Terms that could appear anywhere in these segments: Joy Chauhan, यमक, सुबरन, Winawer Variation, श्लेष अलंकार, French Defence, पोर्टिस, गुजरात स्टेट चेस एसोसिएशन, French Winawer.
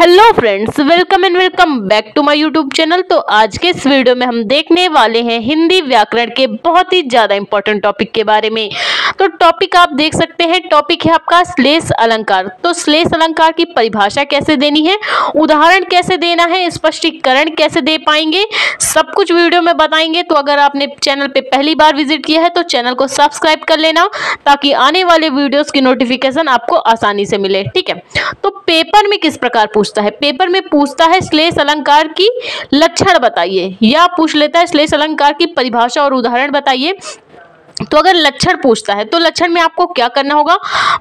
Hello friends, welcome and welcome back to my YouTube channel. तो आज के इस वीडियो में हम देखने वाले हैं हिंदी व्याकरण के बहुत ही ज़्यादा इम्पोर्टेंट टॉपिक के बारे में। तो टॉपिक आप देख सकते हैं, टॉपिक है आपका श्लेष अलंकार। तो श्लेष अलंकार की परिभाषा कैसे देनी है, उदाहरण कैसे देना है, स्पष्टीकरण कैसे दे पाएंगे, सब कुछ वीडियो में बताएंगे। तो अगर आपने चैनल पर पहली बार विजिट किया है तो चैनल को सब्सक्राइब कर लेना, ताकि आने वाले वीडियोज़ की नोटिफिकेशन आपको आसानी से मिले। ठीक है, तो पेपर में किस प्रकार पूछता है? पेपर में पूछता है श्लेष अलंकार की लक्षण बताइए, या पूछ लेता है श्लेष अलंकार की परिभाषा और उदाहरण बताइए। तो अगर लक्षण पूछता है तो लक्षण में आपको क्या करना होगा?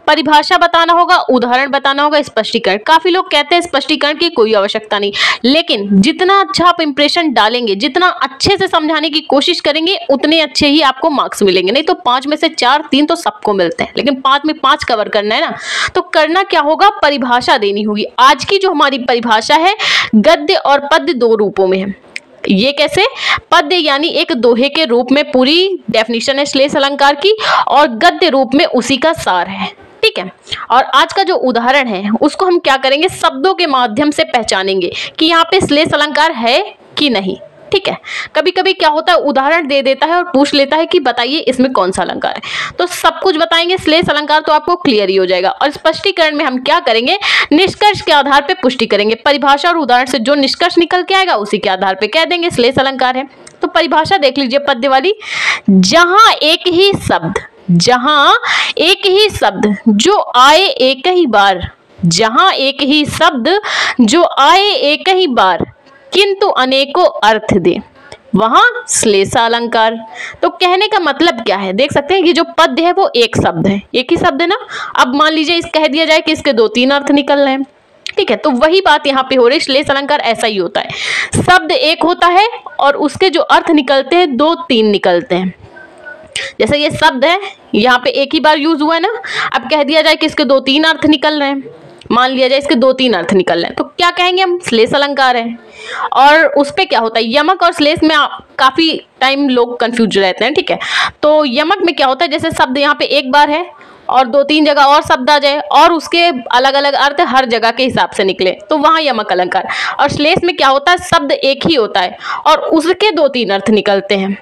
परिभाषा बताना होगा, उदाहरण बताना होगा, स्पष्टीकरण। काफी लोग कहते हैं स्पष्टीकरण की कोई आवश्यकता नहीं, लेकिन जितना अच्छा आप इंप्रेशन डालेंगे, जितना अच्छे से समझाने की कोशिश करेंगे, उतने अच्छे ही आपको मार्क्स मिलेंगे। नहीं तो 5 में से 4, 3 तो सबको मिलते हैं, लेकिन 5 में 5 कवर करना है ना। तो करना क्या होगा? परिभाषा देनी होगी। आज की जो हमारी परिभाषा है, गद्य और पद्य दो रूपों में है। ये कैसे? पद्य यानी एक दोहे के रूप में पूरी डेफिनेशन है श्लेष अलंकार की, और गद्य रूप में उसी का सार है। ठीक है, और आज का जो उदाहरण है उसको हम क्या करेंगे? शब्दों के माध्यम से पहचानेंगे कि यहाँ पे श्लेष अलंकार है कि नहीं। ठीक है, कभी कभी क्या होता है, उदाहरण दे देता है और पूछ लेता है कि बताइए इसमें कौन सा अलंकार है। तो सब कुछ बताएंगे श्लेष अलंकार, तो आपको क्लियर ही हो जाएगा। और स्पष्टीकरण में हम क्या करेंगे? निष्कर्ष के आधार पे पुष्टि करेंगे। परिभाषा और उदाहरण से जो निष्कर्ष निकल के आएगा उसी के आधार पे कह देंगे श्लेष अलंकार है। तो परिभाषा देख लीजिए पद्य वाली। जहां एक ही शब्द जो आए एक ही बार, किंतु अनेकों अर्थ दे, वहां श्लेष अलंकार। तो कहने का मतलब क्या है? देख सकते हैं कि जो पद्य है वो एक शब्द है, एक ही शब्द है ना। अब मान लीजिए इस कह दिया जाए कि इसके 2-3 अर्थ निकल रहे हैं। ठीक है, तो वही बात यहाँ पे हो रही है। श्लेष अलंकार ऐसा ही होता है, शब्द एक होता है और उसके जो अर्थ निकलते हैं 2-3 निकलते हैं। जैसे ये शब्द है, यहाँ पे एक ही बार यूज हुआ है ना। अब कह दिया जाए कि इसके 2-3 अर्थ निकल रहे हैं, मान लिया जाए इसके 2-3 अर्थ निकल रहे हैं, तो क्या कहेंगे हम? श्लेष अलंकार है। और उस पर क्या होता है, यमक और श्लेष में काफ़ी टाइम लोग कंफ्यूज रहते हैं। ठीक है, तो यमक में क्या होता है, जैसे शब्द यहाँ पे एक बार है और 2-3 जगह और शब्द आ जाए और उसके अलग अलग अर्थ हर जगह के हिसाब से निकले, तो वहाँ यमक अलंकार। और श्लेष में क्या होता है, शब्द एक ही होता है और उसके 2-3 अर्थ निकलते हैं।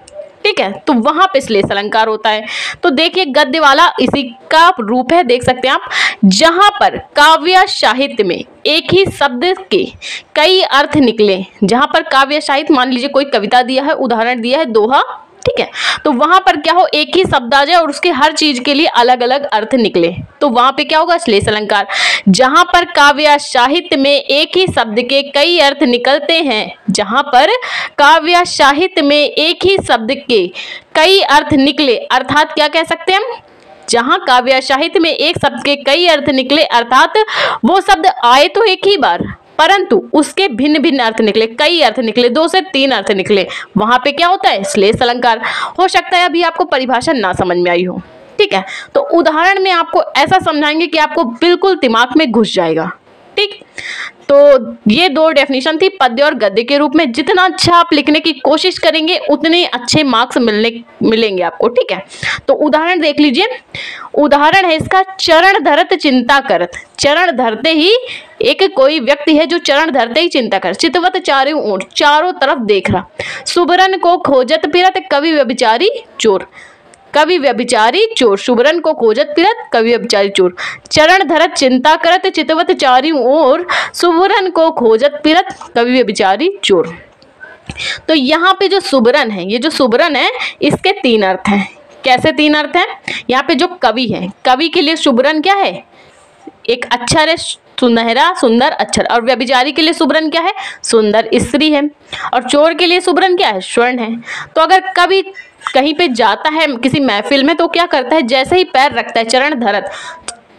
ठीक है, तो वहां पे श्लेष अलंकार होता है। तो देखिए गद्य वाला इसी का रूप है। देख सकते हैं आप, जहां पर काव्य साहित्य में एक ही शब्द के कई अर्थ निकले। जहां पर काव्य साहित्य, मान लीजिए कोई कविता दिया है, उदाहरण दिया है दोहा। ठीक है, तो वहां पर क्या हो, एक ही शब्द आ जाए और उसके हर चीज के लिए अलग अलग अर्थ निकले, तो वहां पे क्या होगा? श्लेष अलंकार। जहां पर काव्य साहित्य में एक ही शब्द के कई अर्थ निकलते हैं, अर्थात क्या कह सकते हैं हम? जहां काव्य साहित्य में एक शब्द के कई अर्थ निकले, अर्थात वो शब्द आए तो एक ही बार, परंतु उसके भिन्न भिन्न अर्थ निकले, कई अर्थ निकले, 2 से 3 अर्थ निकले, वहां पे क्या होता है? श्लेष अलंकार। हो सकता है अभी आपको परिभाषा ना समझ में आई हो। ठीक है, तो उदाहरण में आपको ऐसा समझाएंगे कि आपको बिल्कुल दिमाग में घुस जाएगा। ठीक, तो ये 2 डेफिनेशन थी पद्य और गद्य के रूप में। जितना अच्छा आप लिखने की कोशिश करेंगे उतने अच्छे मार्क्स मिलेंगे आपको। ठीक है, तो उदाहरण देख लीजिए। उदाहरण है इसका, चरण धरत चिंता करत। चरण धरते ही एक कोई व्यक्ति है जो चरण धरते ही चिंता कर। चितवत चारों ओर, चारों तरफ देख रहा। सुबरन को खोजत फिरत कवि व्यभिचारी चोर, चरण धरत चिंता करत चितवत चारों ओर, सुबरन को खोजत फिरत कवि व्यभिचारी चोर। तो यहाँ पे जो सुबरन है, ये जो सुबरन है, इसके 3 अर्थ हैं। कैसे 3 अर्थ हैं? यहाँ पे जो कवि है, कवि के लिए सुबरन क्या है? एक अक्षर है, सुनहरा सुंदर अक्षर। और व्यभिचारी के लिए सुबरन क्या है? सुंदर स्त्री है। और चोर के लिए सुबरन क्या है? स्वर्ण है। तो अगर कवि कहीं पे जाता है, किसी महफिल में, तो क्या करता है? जैसे ही पैर रखता है चरण धरत,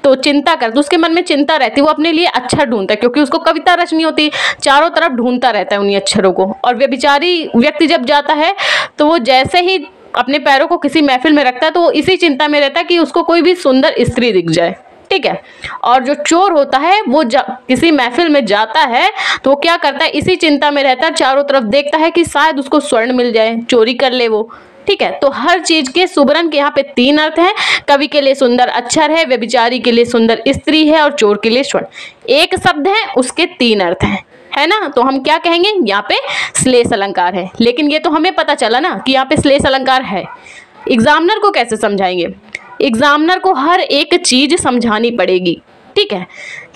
तो चिंता करता, उसके मन में चिंता रहती है, वो अपने लिए अच्छा ढूंढता है, क्योंकि उसको कविता रचनी होती है। चारों तरफ ढूंढता रहता है उन्हीं अक्षरों को। और व्यभिचारी व्यक्ति जब जाता है तो वो जैसे ही अपने पैरों को किसी महफिल में रखता है, तो वो इसी चिंता में रहता है कि उसको कोई भी सुंदर स्त्री दिख जाए। ठीक है, और जो चोर होता है वो किसी महफिल में जाता है तो वो क्या करता है? इसी चिंता में रहता है, चारों तरफ देखता है कि शायद उसको स्वर्ण मिल जाए, चोरी कर ले वो। ठीक है। तो हर चीज के सुबरन के यहाँ पे तीन अर्थ हैं। कवि के लिए सुंदर अक्षर है, व्यभिचारी के लिए सुंदर स्त्री है और चोर के लिए स्वर्ण। एक शब्द है, उसके तीन अर्थ हैं, है ना। तो हम क्या कहेंगे, यहाँ पे श्लेष अलंकार है। लेकिन ये तो हमें पता चला ना कि यहाँ पे श्लेष अलंकार है। एग्जामिनर को कैसे समझाएंगे? एग्जामिनर को हर एक चीज समझानी पड़ेगी, ठीक है।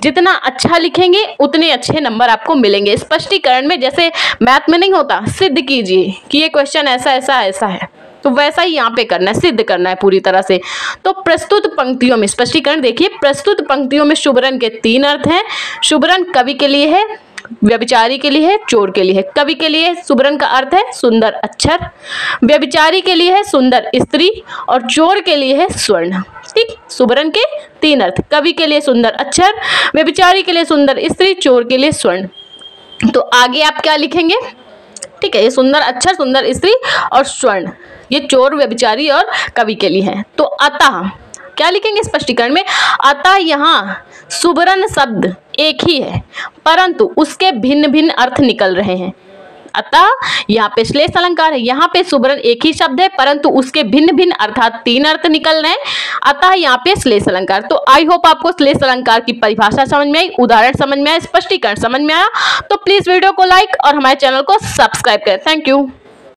जितना अच्छा लिखेंगे उतने अच्छे नंबर आपको मिलेंगे। स्पष्टीकरण में जैसे मैथ में नहीं होता, सिद्ध कीजिए कि ये क्वेश्चन ऐसा ऐसा ऐसा है, तो वैसा ही यहाँ पे करना है, सिद्ध करना है पूरी तरह से। तो प्रस्तुत पंक्तियों में स्पष्टीकरण देखिए, प्रस्तुत पंक्तियों में शुभरन के तीन अर्थ हैं। शुभरन कवि के लिए है, व्यभिचारी के लिए है, चोर के लिए है। कवि के लिए सुबरन का अर्थ है सुंदर अक्षर, व्यभिचारी के लिए है सुंदर स्त्री और चोर के लिए है स्वर्ण। ठीक, सुबरन के तीन अर्थ, कवि के लिए सुंदर अक्षर, व्यभिचारी के लिए सुंदर स्त्री, चोर के लिए स्वर्ण। तो आगे आप क्या लिखेंगे, ठीक है, ये सुंदर अक्षर, सुंदर स्त्री और स्वर्ण, ये चोर, व्यभिचारी और कवि के लिए है। तो अतः क्या लिखेंगे स्पष्टीकरण में, अतः यहाँ सुबरन शब्द एक ही है परंतु उसके भिन्न भिन्न अर्थ निकल रहे हैं। अतः यहाँ पे श्लेष अलंकार है, यहाँ पे सुबरन एक ही शब्द है परंतु उसके भिन्न भिन्न अर्थात तीन अर्थ निकल रहे हैं, अतः यहाँ पे श्लेष अलंकार। तो आई होप आपको श्लेष अलंकार की परिभाषा समझ में आई, उदाहरण समझ में आया, स्पष्टीकरण समझ में आया। तो प्लीज वीडियो को लाइक और हमारे चैनल को सब्सक्राइब करें। Thank you.